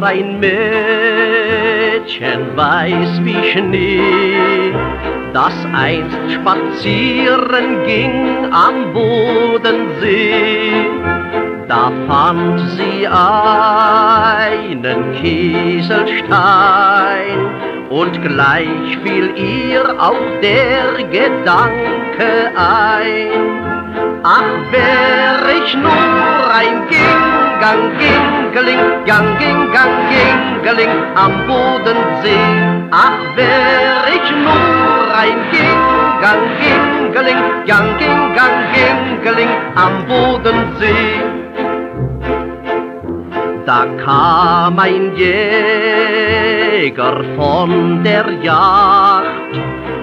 war ein Mädchen, weiß wie Schnee, das einst spazieren ging am Bodensee. Da fand sie einen Kieselstein und gleich fiel ihr auch der Gedanke ein: Ach, wär ich nur ein Gingeling am Bodensee. Ach, wär ich nur ein Gingeling am Bodensee. Da kam ein Jäger von der Jagd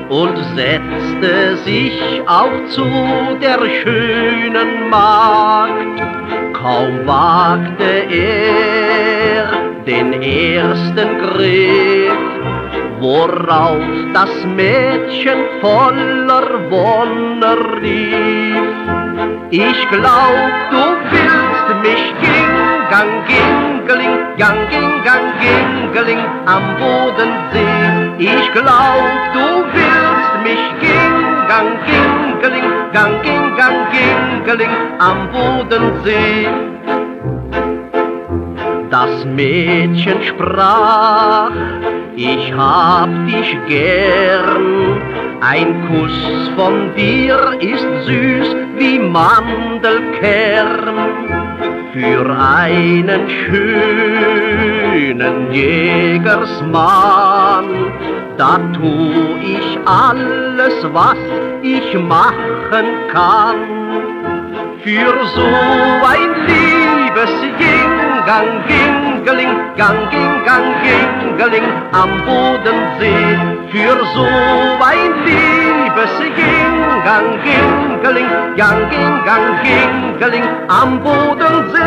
und setzte sich auch zu der schönen Magd. Kaum wagte er den ersten Griff, worauf das Mädchen voller Wonne rief: Ich glaub, du willst mich Gingeling am Bodensee. Ich glaub, du willst mich Gingeling am Bodensee. Das Mädchen sprach: Ich hab dich gern, ein Kuss von dir ist süß wie Mandelkern. Für einen schönen Jägersmann, da tu ich alles, was ich machen kann. Für so ein liebes Gingeling am Bodensee. Für so ein liebes Gingeling am Bodensee.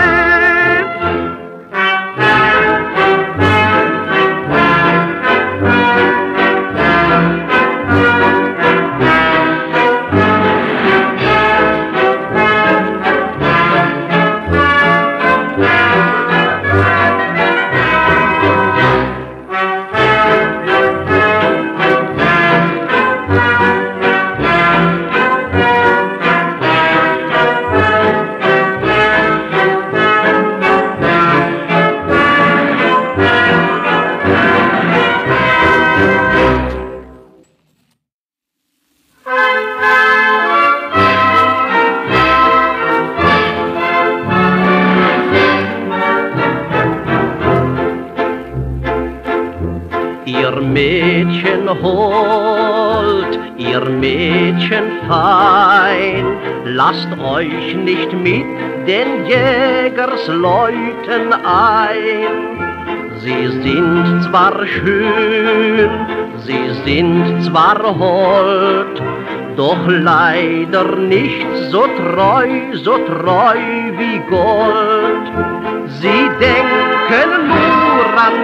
Holt, ihr Mädchen fein, lasst euch nicht mit den Jägersleuten ein. Sie sind zwar schön, sie sind zwar hold, doch leider nicht so treu wie Gold. Sie denken nur an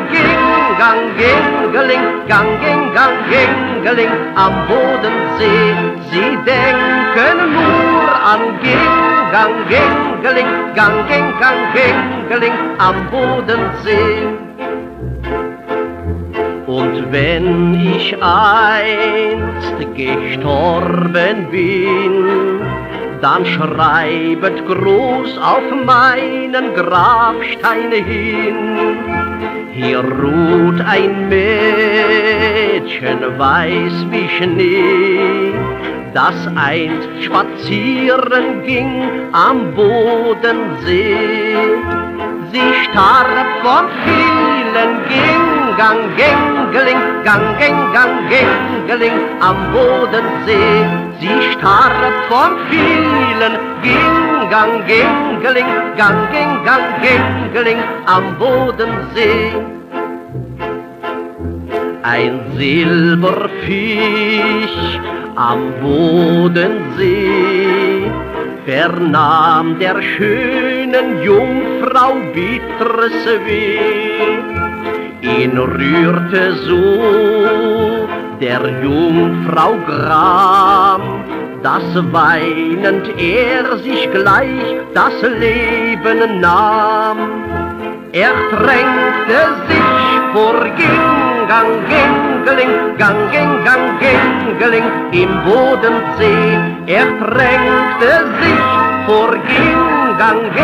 Gingeling am Bodensee. Sie denken nur an Gingeling am Bodensee. Und wenn ich einst gestorben bin, dann schreibet groß auf meinen Grabstein hin: Hier ruht ein Mädchen, weiß wie Schnee, das einst spazieren ging am Bodensee. Sie starb von vielen Gingeling am Bodensee. Sie starb von vielen Gingeling am Bodensee. Ein Silberfisch am Bodensee vernahm der schönen Jungfrau bitteres Weh. Ihn rührte so der Jungfrau Gram, dass weinend er sich gleich das Leben nahm. Er drängte sich vor Gang, Gängeling im Bodensee. Er drängte sich vor Gang,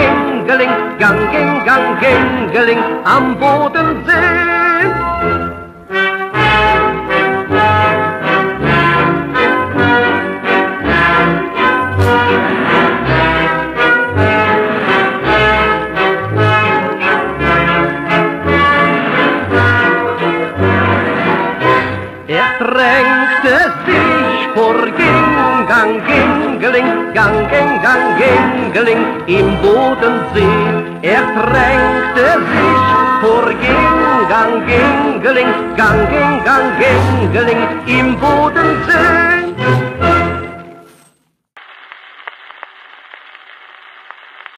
Gängeling am Bodensee. Drängte sich vor Gang, Gängeling im Bodensee. Er drängte sich vor Gang, Gängeling im Bodensee.